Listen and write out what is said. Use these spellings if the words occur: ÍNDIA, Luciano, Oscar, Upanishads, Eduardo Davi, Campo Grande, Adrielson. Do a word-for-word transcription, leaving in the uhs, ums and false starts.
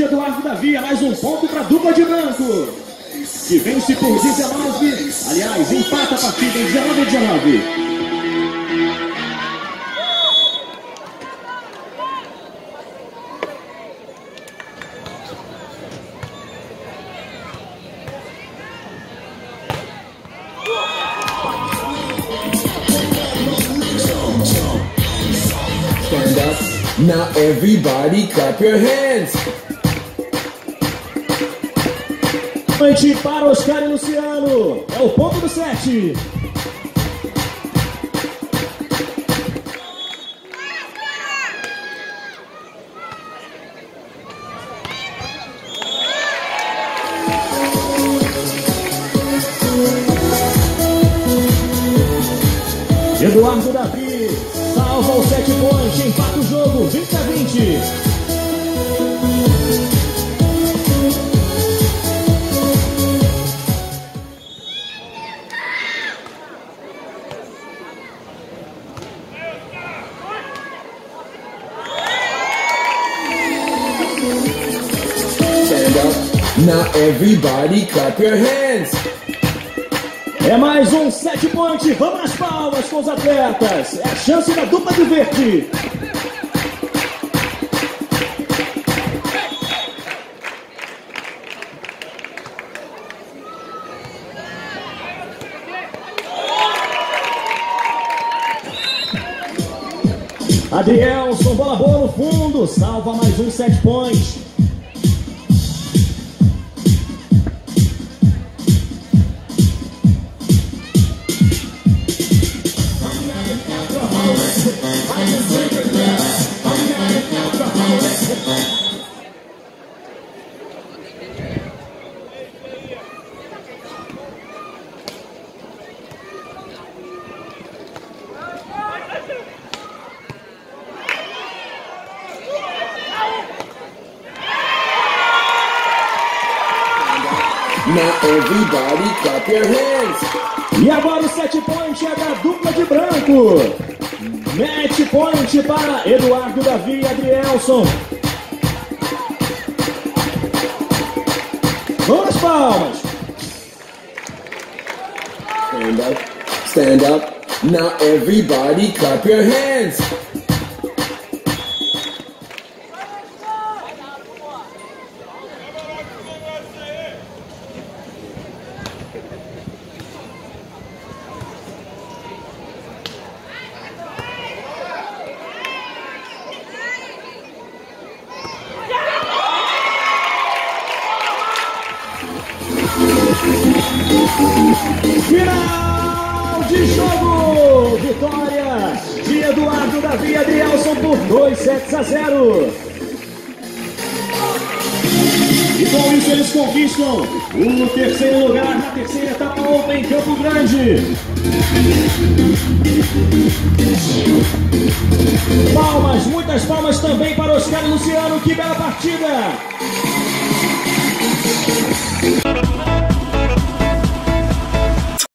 de Eduardo Davi, é mais um ponto para a dupla de branco, que vence por dezenove, aliás, empata a partida em dezenove a dezenove. Stand up, now everybody clap your hands. Boa noite para Oscar e Luciano, é o ponto do sete. Eduardo Davi salva o sete point, empata o jogo, vinte a vinte. Stand up, now everybody clap your hands. É mais um sete point, vamos nas palmas com os atletas, é a chance da dupla de verde. Adrielson, bola boa no fundo, salva mais um sete point. Now everybody clap your hands. E agora o sete point é da dupla de branco. Match point para Eduardo Davi e Adrielson. Vamos palmas. Stand up, stand up. Now everybody clap your hands. Final de jogo, vitória de Eduardo Davi e Adrielson por dois sets a zero. E com isso eles conquistam o terceiro lugar na terceira etapa ontem em Campo Grande. Palmas, muitas palmas também para Oscar e Luciano, que bela partida!